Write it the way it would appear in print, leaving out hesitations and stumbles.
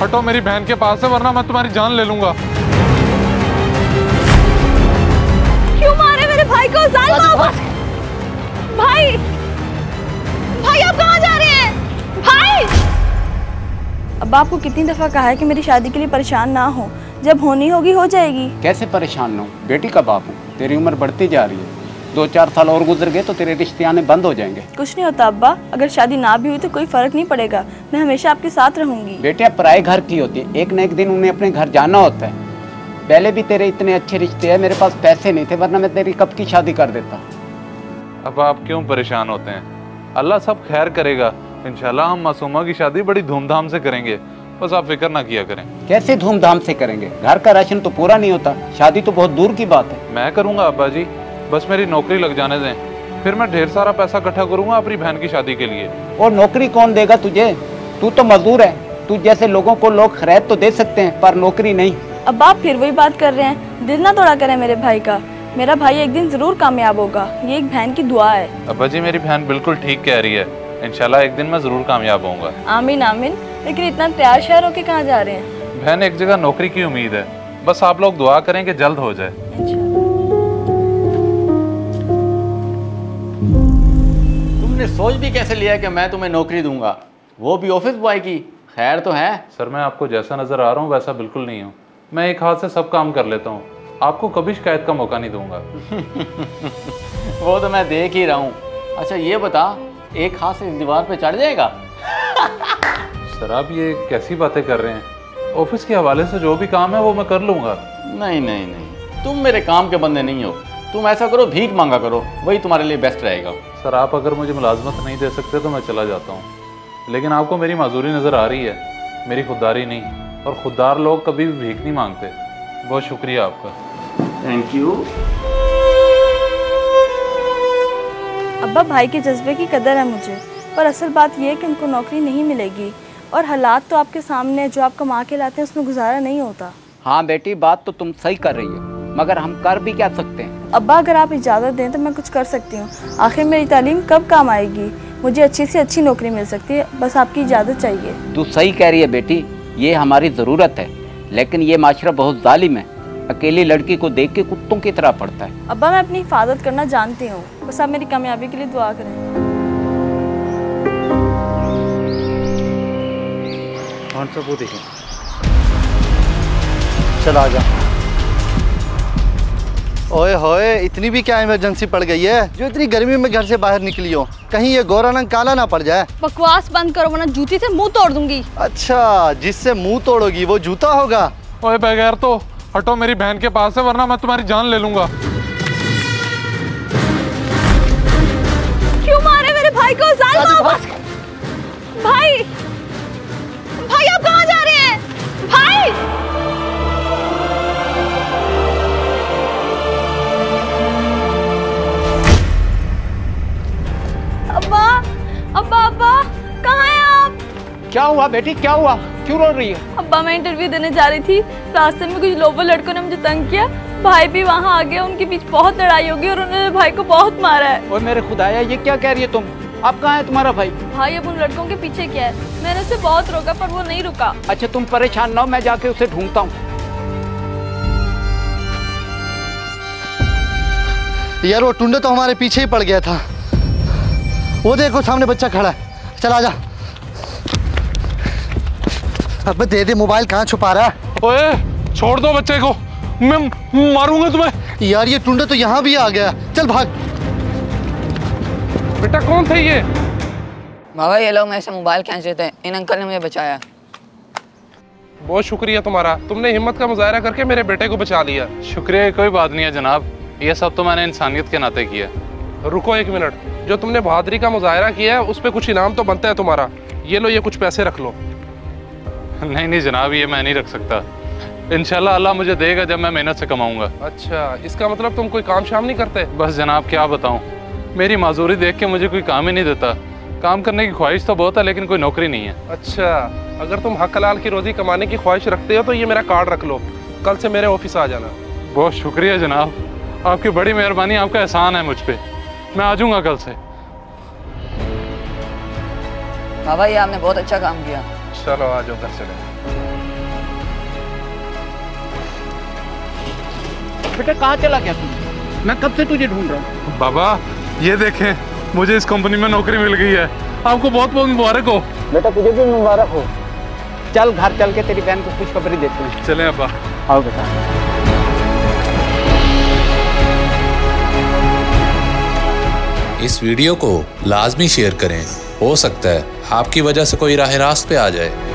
हटो मेरी बहन के पास से, वरना मैं तुम्हारी जान ले लूंगा। क्यों मारे मेरे भाई को? भाई भाई आप कहाँ जा रहे हैं? भाई अब आपको कितनी दफा कहा है कि मेरी शादी के लिए परेशान ना हो, जब होनी होगी हो जाएगी। कैसे परेशान ना हो बेटी का बाप, तेरी उम्र बढ़ती जा रही है, 2-4 साल और गुजर गए तो तेरे रिश्ते आने बंद हो जाएंगे। कुछ नहीं होता अब्बा, अगर शादी ना भी हुई तो कोई फर्क नहीं पड़ेगा, मैं हमेशा आपके साथ रहूंगी। बेटे पराए घर की होती है, एक न एक दिन उन्हें अपने घर जाना होता है। पहले भी तेरे इतने अच्छे रिश्ते हैं, मेरे पास पैसे नहीं थे वरना मैं तेरी कब की शादी कर देता। अब आप क्यों परेशान होते हैं, अल्लाह सब खैर करेगा। इंशाल्लाह हम मासूमा की शादी बड़ी धूमधाम से करेंगे, बस आप फिक्र ना किया करें। कैसे धूमधाम से करेंगे, घर का राशन तो पूरा नहीं होता, शादी तो बहुत दूर की बात है। मैं करूँगा अब्बा जी, बस मेरी नौकरी लग जाने दें, फिर मैं ढेर सारा पैसा इकट्ठा करूंगा अपनी बहन की शादी के लिए। और नौकरी कौन देगा तुझे, तू तो मजदूर है, तू जैसे लोगों को लोग खैरात तो दे सकते हैं पर नौकरी नहीं। अब आप फिर वही बात कर रहे हैं, दिल ना तोड़ा करें मेरे भाई का, मेरा भाई एक दिन जरूर कामयाब होगा, ये एक बहन की दुआ है। अब्बा जी मेरी बहन बिल्कुल ठीक कह रही है, इंशाल्लाह एक दिन मैं जरूर कामयाब होऊंगा। आमीन आमीन, लेकिन इतना तैयार शहर होके कहाँ जा रहे हैं? बहन एक जगह नौकरी की उम्मीद है, बस आप लोग दुआ करें कि जल्द हो जाए। सोच भी कैसे लिया कि मैं तुम्हें नौकरी दूंगा, वो भी ऑफिस बॉय की? खैर तो है। सर मैं आपको जैसा नजर आ रहा हूँ वैसा बिल्कुल नहीं हूँ, मैं एक हाथ से सब काम कर लेता हूँ, आपको कभी शिकायत का मौका नहीं दूंगा। वो तो मैं देख ही रहा हूँ। अच्छा ये बता, एक हाथ से इस दीवार पे चढ़ जाएगा? सर आप ये कैसी बातें कर रहे हैं, ऑफिस के हवाले से जो भी काम है वो मैं कर लूंगा। नहीं नहीं नहीं, तुम मेरे काम के बंदे नहीं हो, तुम ऐसा करो भीख मांगा करो, वही तुम्हारे लिए बेस्ट रहेगा। सर आप अगर मुझे मुलाजमत नहीं दे सकते तो मैं चला जाता हूँ, लेकिन आपको मेरी माजूरी नज़र आ रही है, मेरी खुददारी नहीं, और खुददार लोग कभी भी भीख नहीं मांगते। बहुत शुक्रिया आपका। Thank you. अब्बा भाई के जज्बे की कदर है मुझे, पर असल बात यह है कि उनको नौकरी नहीं मिलेगी, और हालात तो आपके सामने, जो आप कमा के लाते हैं उसमें गुजारा नहीं होता। हाँ बेटी बात तो तुम सही कर रही हो, मगर हम कर भी क्या सकते हैं? अब्बा अगर आप इजाज़त दें तो मैं कुछ कर सकती हूँ, आखिर मेरी तालीम कब काम आएगी, मुझे अच्छी से अच्छी नौकरी मिल सकती है, बस आपकी इजाज़त चाहिए। तू सही कह रही है बेटी, ये हमारी ज़रूरत है, लेकिन ये माशरा बहुत जालिम है, अकेली लड़की को देख के कुत्तों की तरह पड़ता है। अब्बा मैं अपनी हिफाजत करना जानती हूँ, बस आप मेरी कामयाबी के लिए दुआ करें। चला जा। ओए होए इतनी भी क्या इमरजेंसी पड़ गई है जो इतनी गर्मी में घर से बाहर निकली हो, कहीं ये गोरा रंग काला ना पड़ जाए। बकवास बंद करो वरना जूती से मुंह तोड़ दूंगी। अच्छा जिससे मुंह तोड़ोगी वो जूता होगा? ओए बगैर तो हटो मेरी बहन के पास से, वरना मैं तुम्हारी जान ले लूंगा। क्यों मारे मेरे भाई को? भाई भाई आप कहाँ जा रहे हैं? भाई अब्बा अब्बा कहाँ हैं आप? क्या हुआ बेटी, क्या हुआ, क्यों रो रही है? अब्बा मैं इंटरव्यू देने जा रही थी, रास्ते में कुछ लोबो लड़कों ने मुझे तंग किया, भाई भी वहाँ आ गया, उनके बीच बहुत लड़ाई होगी और उन्होंने भाई को बहुत मारा है। और मेरे खुदाया ये क्या कह रही है तुम, अब कहाँ है तुम्हारा भाई? भाई अब उन लड़कों के पीछे क्या है, मैंने उसे बहुत रोका पर वो नहीं रुका। अच्छा तुम परेशान ना हो, मैं जाके उसे ढूंढता हूँ। यार वो टुंडे तो हमारे पीछे ही पड़ गया था, वो देखो सामने बच्चा खड़ा है, चला जा। अबे दे दे मोबाइल, कहाँ छुपा रहा है? ओए छोड़ दो बच्चे को, मैं मारूंगा तुम्हें। यार ये टुंडा तो यहाँ भी आ गया, चल भाग। बेटा कौन थे ये? बाबा ये लोग मेरे से मोबाइल खींच रहे थे, इन अंकल ने मुझे बचाया। बहुत शुक्रिया तुम्हारा, तुमने हिम्मत का मुजाहरा करके मेरे बेटे को बचा लिया। शुक्रिया कोई बात नहीं है जनाब, ये सब तो मैंने इंसानियत के नाते किया। रुको एक मिनट, जो तुमने बहादुरी का मुजाहरा किया है उस पर कुछ इनाम तो बनता है तुम्हारा, ये लो ये कुछ पैसे रख लो। नहीं नहीं जनाब ये मैं नहीं रख सकता, इंशाल्लाह अल्लाह मुझे देगा जब मैं मेहनत से कमाऊंगा। अच्छा इसका मतलब तुम कोई काम शाम नहीं करते? बस जनाब क्या बताऊं, मेरी माजूरी देख के मुझे कोई काम ही नहीं देता, काम करने की ख्वाहिश तो बहुत है लेकिन कोई नौकरी नहीं है। अच्छा अगर तुम हक हलाल की रोज़ी कमाने की ख्वाहिश रखते हो तो ये मेरा कार्ड रख लो, कल से मेरे ऑफिस आ जाना। बहुत शुक्रिया जनाब, आपकी बड़ी मेहरबानी, आपका एहसान है मुझ पर, मैं आ जाऊंगा कल से। बाबा ये आपने बहुत अच्छा काम किया, चलो आ जाओ घर से। बेटा कहाँ चला गया तू? मैं कब से तुझे ढूंढ रहा हूँ। बाबा ये देखें, मुझे इस कंपनी में नौकरी मिल गई है। आपको बहुत बहुत मुबारक हो। बेटा तुझे भी मुबारक हो। चल घर चल के तेरी बहन को खुशखबरी देते हैं। चले अब्बा। आओ बेटा। इस वीडियो को लाजमी शेयर करें, हो सकता है आपकी वजह से कोई राह रास्त पे आ जाए।